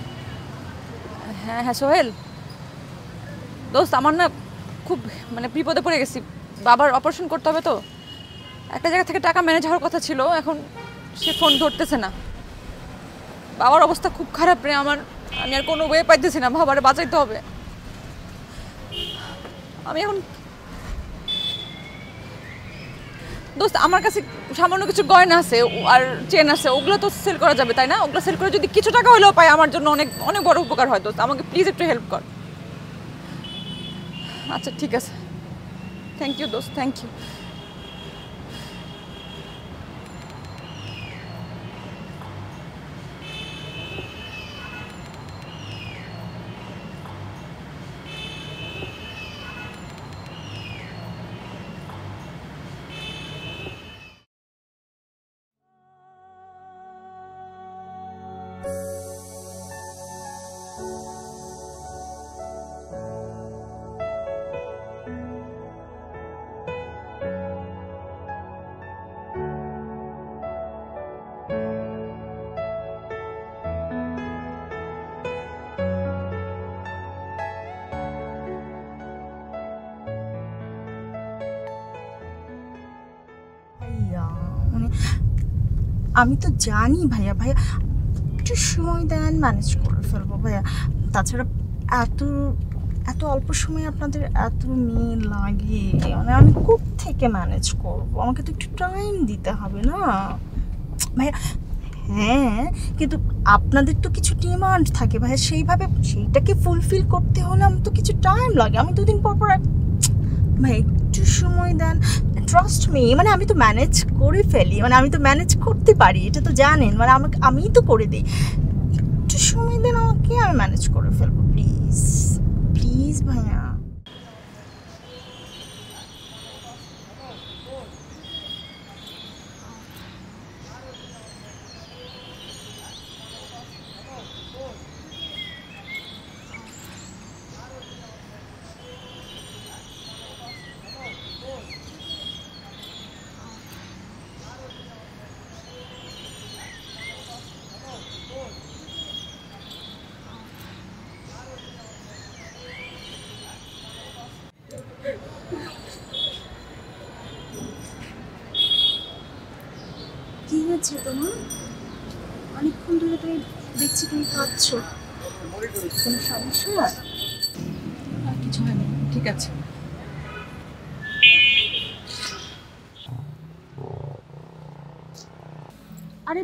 हाँ हाँ सोहेल दोस्त, आमार ना खूब माने विपदे पड़े गेছি, बाबार অপারেশন করতে হবে। तो একটা জায়গা থেকে টাকা ম্যানেজ হওয়ার কথা ছিল, এখন সে ফোন ধরতেছে না। बाबार अवस्था खूब खराब रे, आमार आमी आर कोनो वे पाइतेछि ना, बाबारे बाँचाइते होबे। आमी एखन दोस्त आमार काछे सामान्य किछु गयना आछे आर चेन आछे, ओगुलो तो सेल करा जाबे ताई ना? ओगुलो सेल करे जोदि किछु टाका हलेओ पाई आमार जोन्नो अनेक अनेक बड़ो उपकार हय। दोस्त आमाके प्लिज एकटु हेल्प कर। अच्छा ठीक आछे, थैंक यू दोस्त, थैंक यू। আমি তো জানি ভাইয়া, ভাইয়া একটু সময় দেন, ম্যানেজ করে ফেলবো ভাইয়া। তাছাড়া এত এত অল্প সময়ে আপনাদের এত মেয়ে লাগে, মানে আমি খুব থেকে ম্যানেজ করবো, আমাকে তো একটু টাইম দিতে হবে না ভাইয়া? হ্যাঁ কিন্তু আপনাদের তো কিছু ডিমান্ড থাকে ভাইয়া, সেইভাবে সেইটাকে ফুলফিল করতে হলে আমার তো কিছু টাইম লাগে। আমি দুদিন পর পর ভাই একটু সময় দেন, ট্রাস্ট মি। মানে আমি তো ম্যানেজ করে ফেলি, মানে আমি তো ম্যানেজ করতে পারি, এটা তো জানেন, মানে আমাকে আমিই তো করে দিই। একটু সময় দেন আমাকে, আমি ম্যানেজ করে ফেলবো, প্লিজ প্লিজ ভাইয়া। হচ্ছে তোমার? অনেকক্ষণ ধরে তুমি দেখছি তুমি কাঁদছো, কোনো সমস্যা? আর কিছু হয়নি, ঠিক আছে। আরে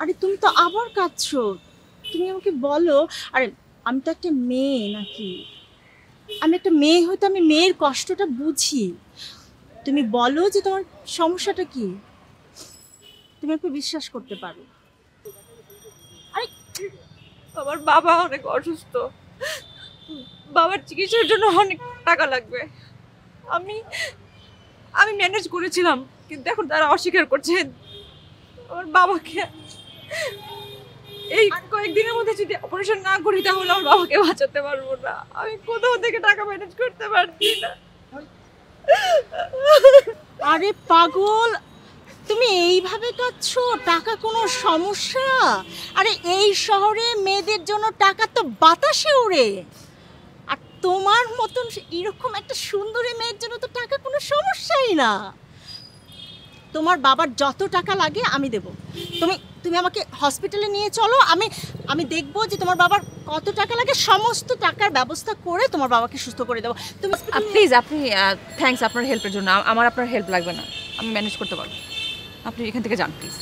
আরে তুমি তো আবার কাঁদছো, তুমি আমাকে বলো। আরে আমি তো একটা মেয়ে নাকি? আমি একটা মেয়ে হয়তো আমি মেয়ের কষ্টটা বুঝি। তুমি বলো যে তোমার সমস্যাটা কি, তুমি একটু বিশ্বাস করতে পারো। আরে আমার বাবা অনেক অসুস্থ, বাবার চিকিৎসার জন্য অনেক টাকা লাগবে। আমি আমি ম্যানেজ করেছিলাম, কিন্তু এখন তারা অস্বীকার করছে। আমার বাবাকে এই কয়েকদিনের মধ্যে যদি অপারেশন না করি তাহলে আমার বাবাকে বাঁচাতে পারবো না। আমি কোথাও থেকে টাকা ম্যানেজ করতে পারছি না। আরে পাগল, তুমি এইভাবে কাঁদছো? টাকা কোনো সমস্যা? আরে এই শহরে মেয়েদের জন্য টাকা তো বাতাসে ওড়ে, আর তোমার মতন এরকম একটা সুন্দরী মেয়ের জন্য তো টাকা কোনো সমস্যাই না। তোমার বাবার যত টাকা লাগে আমি দেব। তুমি তুমি আমাকে হসপিটালে নিয়ে চলো, আমি আমি দেখব যে তোমার বাবার কত টাকা লাগে, সমস্ত টাকার ব্যবস্থা করে তোমার বাবাকে সুস্থ করে দেবো। তুমি প্লিজ, আপনি থ্যাঙ্কস আপনার হেল্পের জন্য। আমার আপনার হেল্প লাগবে না, আমি ম্যানেজ করতে পারবো। আপনি এখান থেকে যান প্লিজ।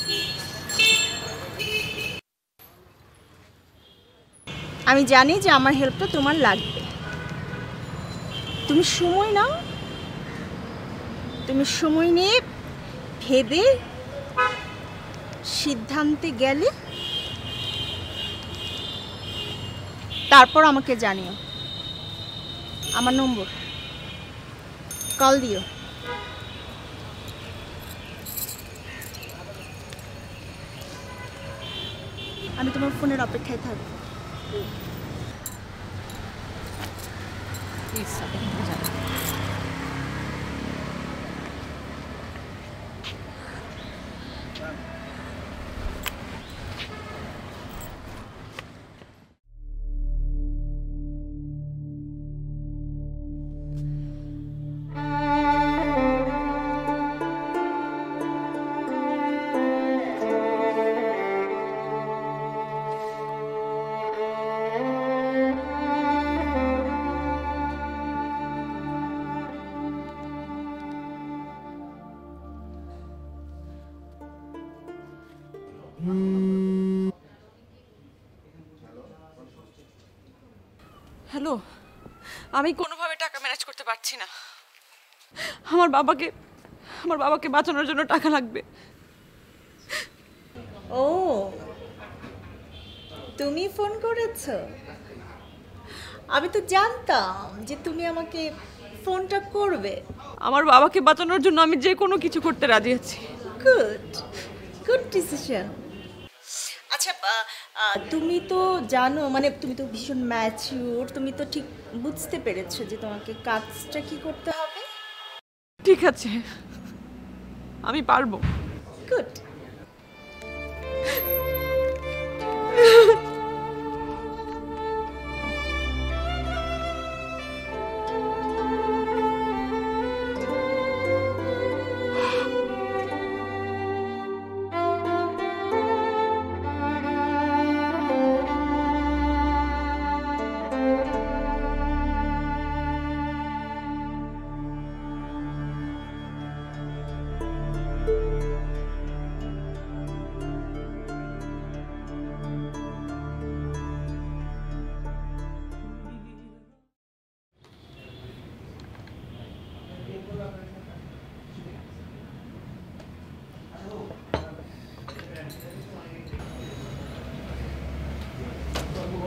আমি জানি যে আমার হেল্পটা তোমার লাগবে। তুমি সময় নাও, তুমি সময় নিয়ে ভেবে সিদ্ধান্তে গেলে তারপর আমাকে জানিও। আমার নম্বর কল দিও। আমি তোমার ফোনের অপেক্ষায় থাকবো। হ্যালো, আমি কোনোভাবে টাকা ম্যানেজ করতে পারছি না। আমার বাবাকে আমার বাবাকে বাঁচানোর জন্য টাকা লাগবে। ও, তুমি ফোন করেছো? আমি তো জানতাম যে তুমি আমাকে ফোনটা করবে। আমার বাবাকে বাঁচানোর জন্য আমি যে কোনো কিছু করতে রাজি আছি। Good good decision. আচ্ছা, তুমি তো জানো, মানে তুমি তো ভীষণ ম্যাচিউর, তুমি তো ঠিক বুঝতে পেরেছো যে তোমাকে কাজটা কি করতে হবে। ঠিক আছে, আমি পারবো। গুড।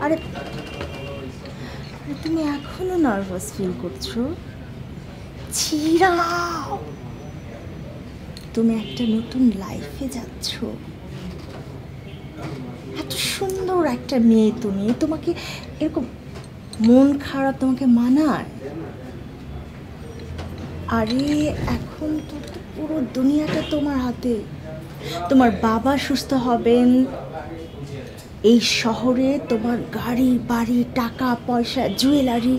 আরে তুমি এখনো নার্ভাস ফিল করছো? ছিড়া, তুমি একটা নতুন লাইফে যাচ্ছ। এত সুন্দর একটা মেয়ে তুমি, তোমাকে এরকম মন খারাপ তোমাকে মানায়? আরে এখন তো পুরো দুনিয়াটা তোমার হাতে। তোমার বাবা সুস্থ হবেন, এই শহরে তোমার গাড়ি, বাড়ি, টাকা পয়সা, জুয়েলারি,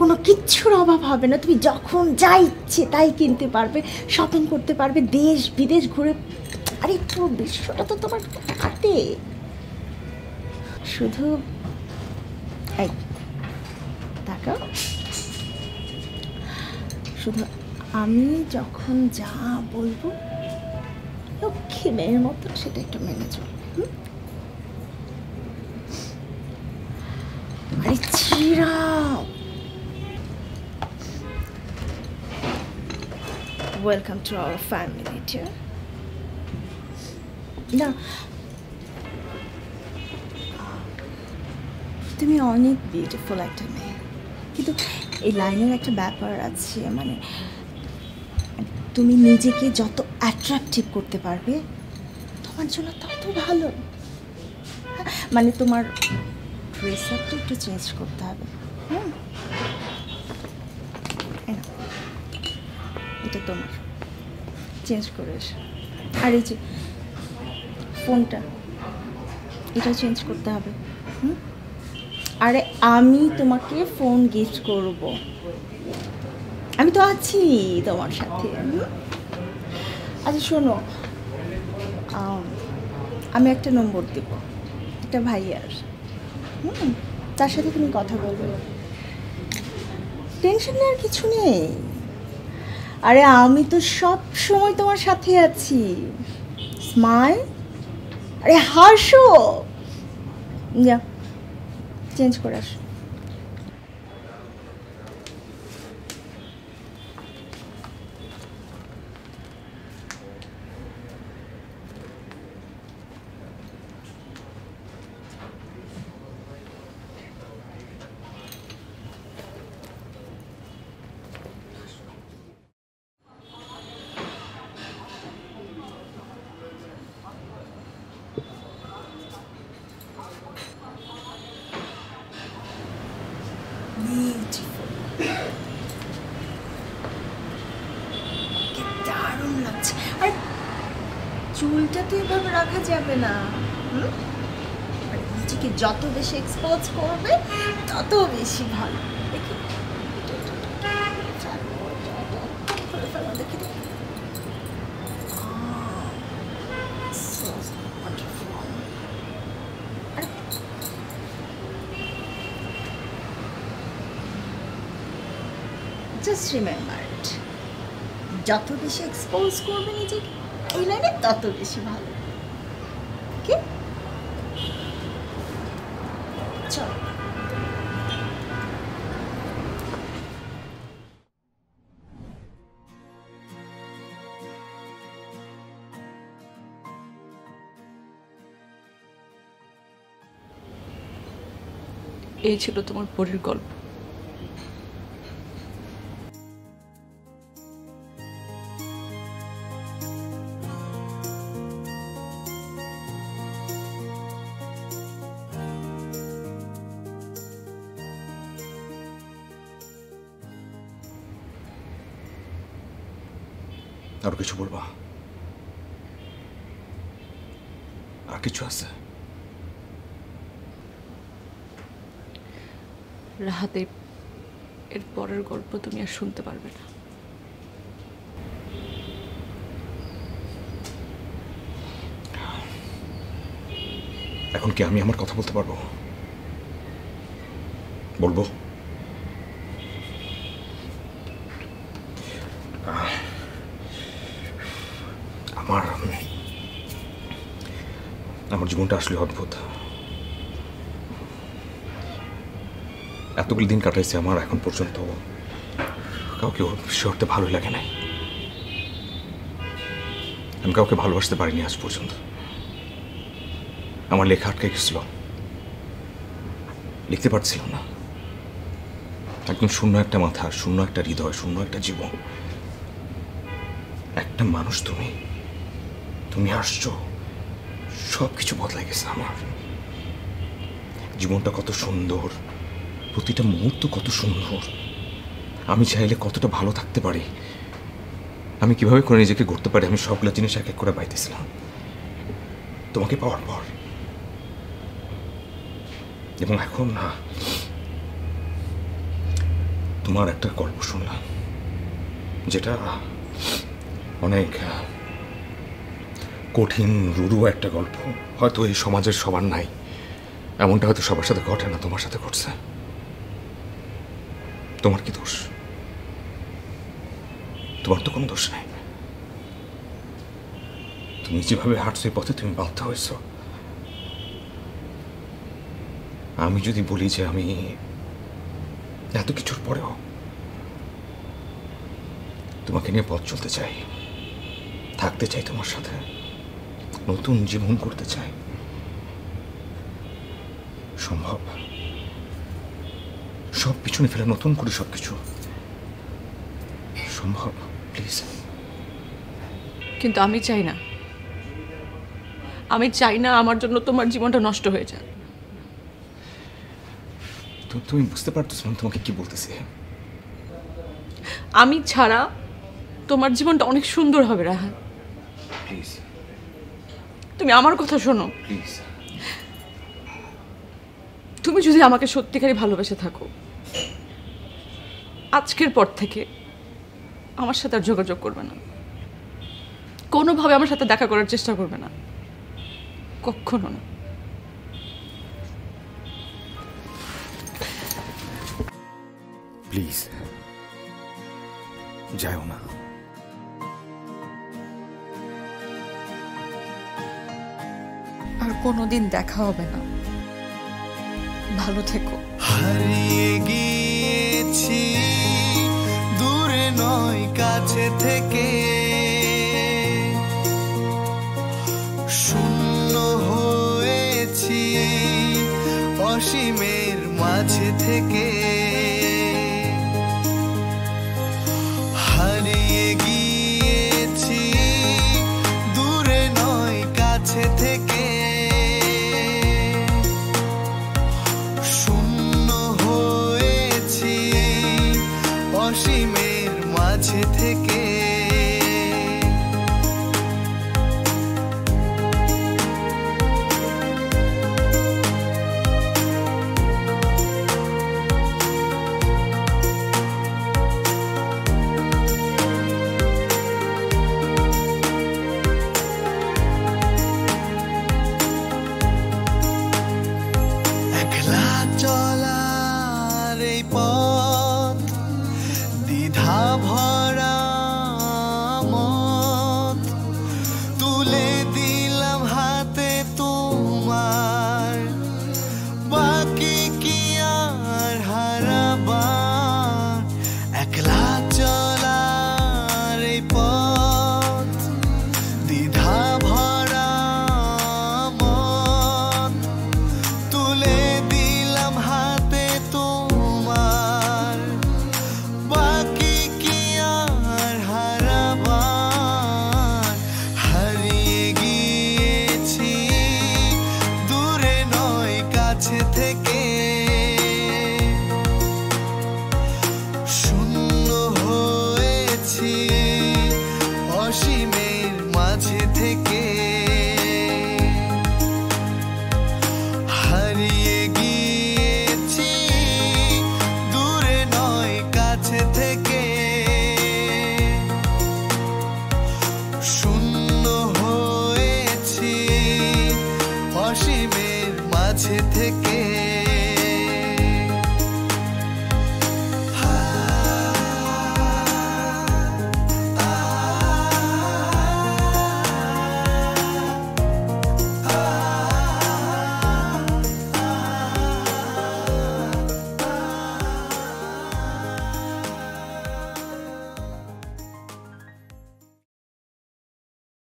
কোনো কিচ্ছুর অভাব হবে না। তুমি যখন যা ইচ্ছে তাই কিনতে পারবে, শপিং করতে পারবে, দেশ বিদেশ ঘুরে আরে পুরো বিশ্বটা তো তোমার হাতে, শুধু এই তাকাও, শুধু আমি যখন যা বলবো লক্ষ্মী মেয়ের মতো সেটা একটু মেনে চলবে। আরে চিরাও, welcome to our family dear. না তুমি অনেক বিউটিফুল একটা মেয়ে, কিন্তু এই লাইনের একটা ব্যাপার আছে, মানে তুমি নিজেকে যত অ্যাট্রাক্টিভ করতে পারবে তোমার জন্য তত ভালো। মানে তোমার ড্রেস আপটা একটু চেঞ্জ করতে হবে। হ্যাঁ এটা তোমার, চেঞ্জ করে এসো। আর এই যে ফোনটা, এটা চেঞ্জ করতে হবে। হুম আরে আমি তোমাকে ফোন গিফট করব, আমি তো আছি তোমার সাথে। আচ্ছা শোনো, আমি একটা নম্বর দেব একটা ভাইয়ার, হুম তার সাথে তুমি কথা বলবে, টেনশন নেওয়ার কিছু নেই। আরে আমি তো সব সময় তোমার সাথে আছি। স্মাইল, আরে হাসো, যা চেঞ্জ করে আসো। দারুণ লাগছে। আর চুলটা তো এভাবে রাখা যাবে না, নিজেকে যত বেশি এক্সপোজ করবে তত বেশি ভালো। দেখি জাস্ট রিমেম্বার ইট, যত বেশি এক্সপোজ করবে নিজেকে এই লাইনে তত বেশি ভালো। ওকে চল। এই ছিল তোমার পরের গল্প। আর কিছু বলবা? আর কিছু আছে? রাহাতে এর পরের গল্প তুমি আর শুনতে পারবে না। এখন কি আমি আমার কথা বলতে পারবো? বলবো? আমার আমার জীবনটা আসলে অদ্ভুত। এতগুলো দিন কাটাইছে আমার, এখন পর্যন্ত কাউকে ওর শর্তে ভালোই লাগে নাই। আমি কাউকে ভালোবাসতে পারিনি আজ পর্যন্ত। আমার লেখা আটকে গেছিল, লিখতে পারছিলাম না। একদম শূন্য একটা মাথা, শূন্য একটা হৃদয়, শূন্য একটা জীবন, একটা মানুষ তুমি। তুমি আসছো, সব কিছু বদলাই গেছে আমার। জীবনটা কত সুন্দর, প্রতিটা মুহূর্ত কত সুন্দর। আমি চাইলে কতটা ভালো থাকতে পারি, আমি কিভাবে করে নিজেকে গড়তে পারি, আমি সবগুলো জিনিস এক এক করে পাইতেছিলাম তোমাকে পাওয়ার পর। এবং এখন না, তোমার একটা গল্প শুনলাম যেটা অনেক कठिन रुरुआ एक गल्प हयতো এই সমাজের সবার নাই এমনটা হয়তো সবার সাথে ঘটে না তোমার সাথে ঘটছে তোমার কি দোষ তোমার তো কোনো দোষ নাই তুমি যেভাবে হাঁটছো এই পথে তুমি বাধ্য হয়েছো আমি যদি বলি যে আমি এত কিছুর পরেও তোমাকে নিয়ে পথ চলতে চাই থাকতে চাই তোমার সাথে নতুন জীবন করতে চাই সম্ভব সব পিছনে ফেলে নতুন করে সব কিছু সম্ভব প্লিজ কিন্তু আমি চাই না আমি চাই না আমার জন্য তোমার জীবনটা নষ্ট হয়ে যায় তুমি বুঝতে পারছো না তোমাকে কি বলতেছি আমি ছাড়া তোমার জীবনটা অনেক সুন্দর হবে রাহাত প্লিজ তুমি আমার কথা শোনো প্লিজ তুমি যদি আমাকে সত্যিকারই ভালোবেসে থাকো আজকের পর থেকে আমার সাথে আর যোগাযোগ করবে না কোনোভাবে আমার সাথে দেখা করার চেষ্টা করবে না কখনো না প্লিজ যাও না আর কোনোদিন দেখা হবে না ভালো থেকো হারিয়ে গিয়েছি দূরে নয় কাছে থেকে শূন্য হয়েছি অসীমের মাঝে থেকে